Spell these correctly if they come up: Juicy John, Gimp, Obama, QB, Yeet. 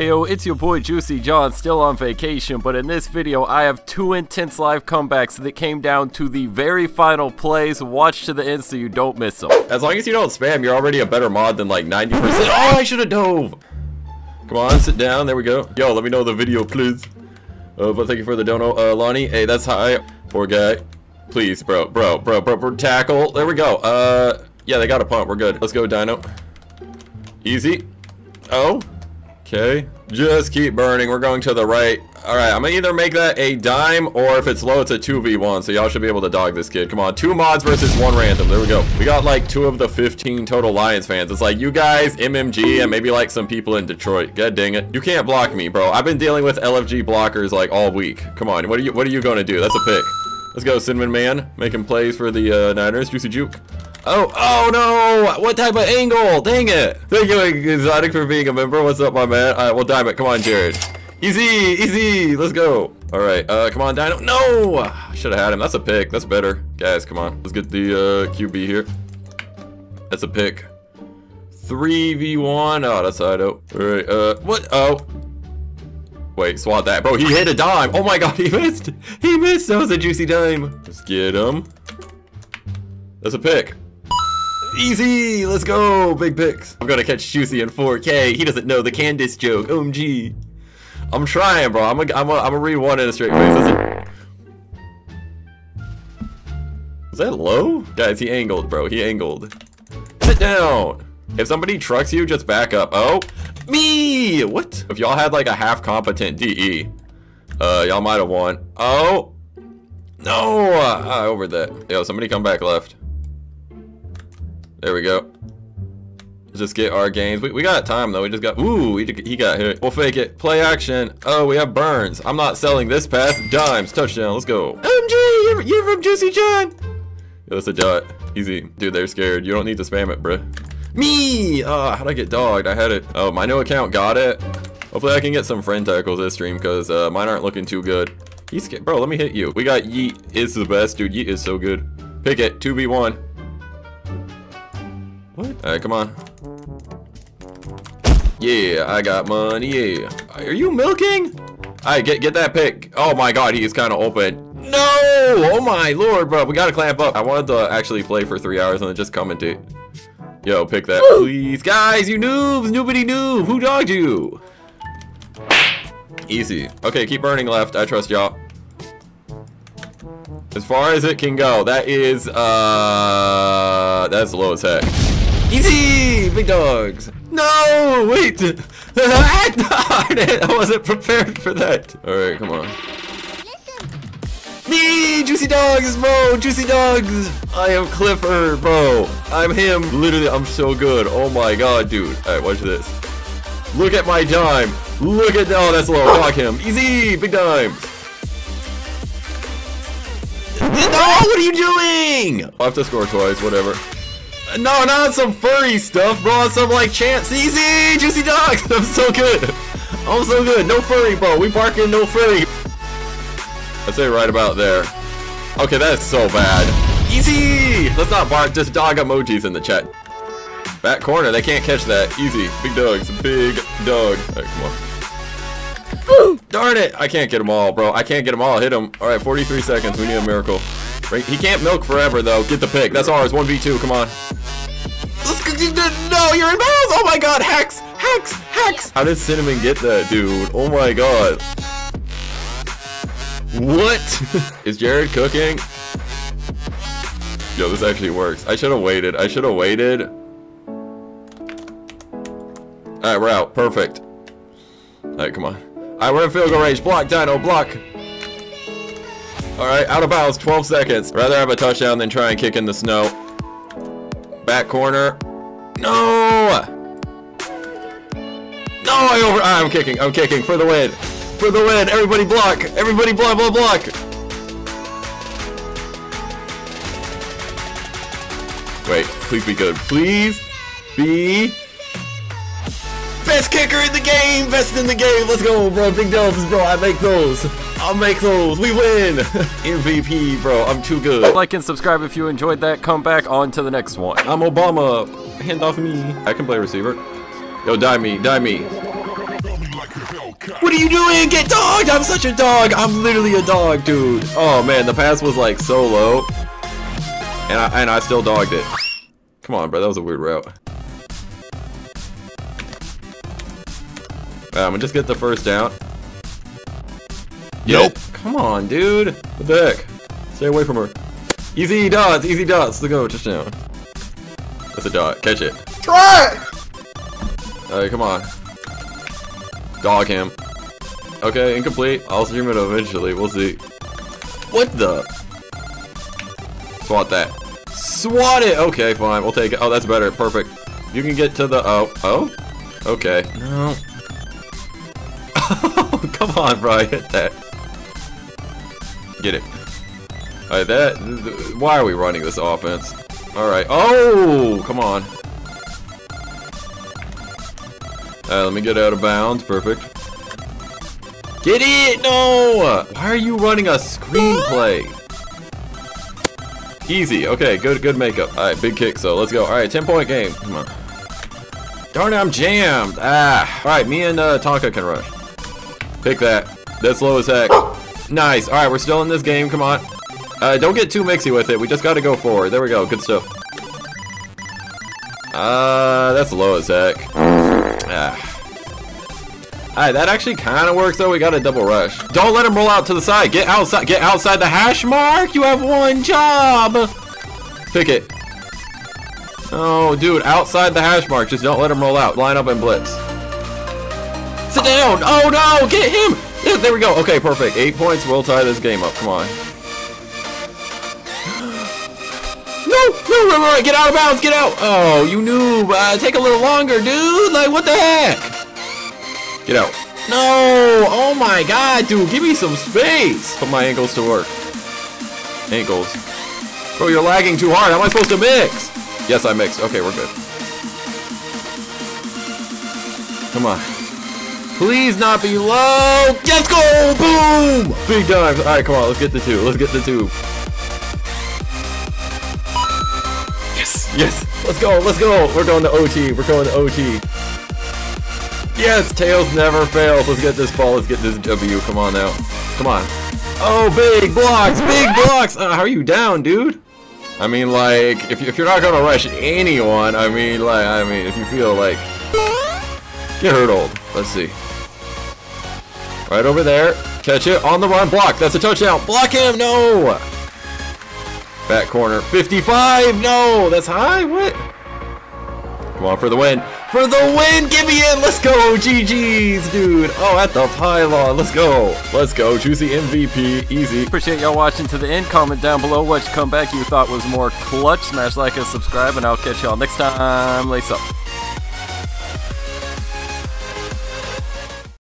Heyo, it's your boy Juicy John, still on vacation, but in this video I have two intense live comebacks that came down to the very final plays. Watch to the end so you don't miss them. As long as you don't spam, you're already a better mod than like 90%. Oh, I should have dove! Come on, sit down, there we go. Yo, let me know the video, please. But thank you for the dono, Lonnie. Hey, that's high. Poor guy. Please, bro, tackle. There we go. Yeah, they got a punt, we're good. Let's go, Dino. Easy. Oh. Okay, just keep burning. We're going to the right. All right, I'm gonna either make that a dime, or if it's low, it's a 2v1, so y'all should be able to dog this kid. Come on, two mods versus one random. There we go. We got like two of the 15 total Lions fans. It's like you guys, MMG, and maybe like some people in Detroit. God dang it. You can't block me, bro. I've been dealing with LFG blockers like all week. Come on, what are you gonna do? That's a pick. Let's go, Cinnamon Man, making plays for the Niners. Juicy Juke. Oh no! What type of angle? Dang it! Thank you, Exotic, for being a member. What's up, my man? Alright, well, dime it. Come on, Jared. Easy, easy! Let's go! Alright, come on, Dino. No! Should've had him. That's a pick. That's better. Guys, come on. Let's get the, QB here. That's a pick. 3v1. Oh, that's Ido. Alright, what? Oh. Wait, swat that. Bro, he hit a dime! Oh my god, he missed! He missed! That was a juicy dime! Let's get him. That's a pick. Easy, let's go, big picks. I'm gonna catch Juicy in 4K. He doesn't know the Candace joke. OMG. I'm trying, bro. I'm a read one in a straight face. Is that low? Guys, he angled, bro. He angled. Sit down. If somebody trucks you, just back up. Oh, me. What? If y'all had like a half competent DE, y'all might have won. Oh, no. I over that. Yo, somebody come back left. There we go. Just get our gains. We got time though. We just got. Ooh, he got hit. We'll fake it. Play action. Oh, we have Burns. I'm not selling this pass. Dimes. Touchdown. Let's go. MG, you're from Juicy John. Yo, that's a dot. Easy. Dude, they're scared. You don't need to spam it, bruh. Me. How'd I get dogged? I had it. Oh, my new account got it. Hopefully, I can get some friend tackles this stream because mine aren't looking too good. He's scared. Bro, let me hit you. We got Yeet is the best, dude. Yeet is so good. Pick it. 2v1. What? All right, come on. Yeah, I got money. Yeah. Are you milking? All right, get that pick. Oh my god, he is kind of open. No! Oh my lord, bro. We gotta clamp up. I wanted to actually play for 3 hours and then just commentate. Yo, pick that, please, guys. You noobs, nobody noob. Who dogged you? Easy. Okay, keep burning left. I trust y'all. As far as it can go. That is that's low as heck. Easy! Big dogs! No! Wait! I wasn't prepared for that! Alright, come on. Me! Juicy dogs, bro! Juicy dogs! I am Clifford, bro! I'm him! Literally, I'm so good. Oh my god, dude. Alright, watch this. Look at my dime! Look at- oh, that's low. Block him. Easy! Big dime! No! What are you doing? I'll have to score twice, whatever. No, not some furry stuff, bro. Some like chance. Easy, Juicy dogs. I'm so good. I'm so good. No furry, bro. We barking no furry. I say right about there. Okay, that's so bad. Easy. Let's not bark. Just dog emojis in the chat. Back corner. They can't catch that. Easy. Big dogs. Big dog. All right, come on. Woo. Darn it. I can't get them all, bro. I can't get them all. Hit them. All right, 43 seconds. We need a miracle. He can't milk forever, though. Get the pick. That's ours. 1v2. Come on. No, you're in bounds. Oh, my God. Hex. Hex. Hex. How did Cinnamon get that, dude? Oh, my God. What? Is Jared cooking? Yo, this actually works. I should have waited. I should have waited. All right, we're out. Perfect. All right, come on. All right, we're in field goal range. Block, Dino. Block. Alright, out of bounds, 12 seconds. Rather have a touchdown than try and kick in the snow. Back corner. No! No, I'm kicking. I'm kicking for the win. For the win. Everybody block. Everybody block, block, block. Wait, please be good. Please be... Best kicker in the game! Best in the game! Let's go, bro! Big dubs, bro! I make those! I'll make those! We win! MVP, bro! I'm too good! Like and subscribe if you enjoyed that. Come back on to the next one. I'm Obama! Hand off me! I can play receiver. Yo, die me! Die me! What are you doing? Get dogged! I'm such a dog! I'm literally a dog, dude! Oh man, the pass was like so low. And I still dogged it. Come on, bro, that was a weird route. I'm gonna just get the first down. Nope. Come on, dude. What the heck? Stay away from her. Easy dots, look over, touchdown. That's a dot, catch it. Try it! Alright, come on. Dog him. Okay, incomplete. I'll stream it eventually, we'll see. What the? Swat that. Swat it! Okay, fine, we'll take it. Oh, that's better, perfect. You can get to the, oh? Okay. No. Come on, bro, hit that. Get it. Alright, why are we running this offense? Alright, oh, come on. Alright, let me get out of bounds, perfect. Get it, no! Why are you running a screenplay? Easy, okay, good makeup. Alright, big kick, so let's go. Alright, 10-point game, come on. Darn it, I'm jammed, ah. Alright, me and Tonka can rush. Pick that, that's low as heck. Nice, alright, we're still in this game, come on. Don't get too mixy with it. We just gotta go forward. There we go. Good stuff. That's low as heck. Alright, that actually kind of works, though. We got a double rush. Don't let him roll out to the side. Get outside. Get outside the hash mark. You have one job. Pick it. Oh, dude. Outside the hash mark. Just don't let him roll out. Line up and blitz. Sit down. Oh, no. Get him. Yeah, there we go. Okay, perfect. 8 points. We'll tie this game up. Come on. No, get out of bounds, get out! Oh, you noob, take a little longer, dude, like, what the heck? Get out. No, oh my god, dude, give me some space! Put my ankles to work. Ankles. Bro, you're lagging too hard, how am I supposed to mix? Yes, I mixed, okay, we're good. Come on. Please not be low! Let's go, boom! Big dives, alright, come on, let's get the two, let's get the two. Yes, let's go. We're going to OT. We're going to OT. Yes, tails never fails. Let's get this ball. Let's get this W. Come on now. Come on. Oh, big blocks, big blocks. How are you down, dude? I mean, like, if you're not gonna rush anyone, I mean, if you feel like get hurdled. Let's see. Right over there. Catch it on the run. Block. That's a touchdown. Block him. No. Back corner, 55, no, that's high, what? Come on, for the win, give me in, let's go, GG's, dude. Oh, at the pylon, let's go, Juicy MVP, easy. Appreciate y'all watching to the end, comment down below what comeback you thought was more clutch, smash like and subscribe, and I'll catch y'all next time, lace up.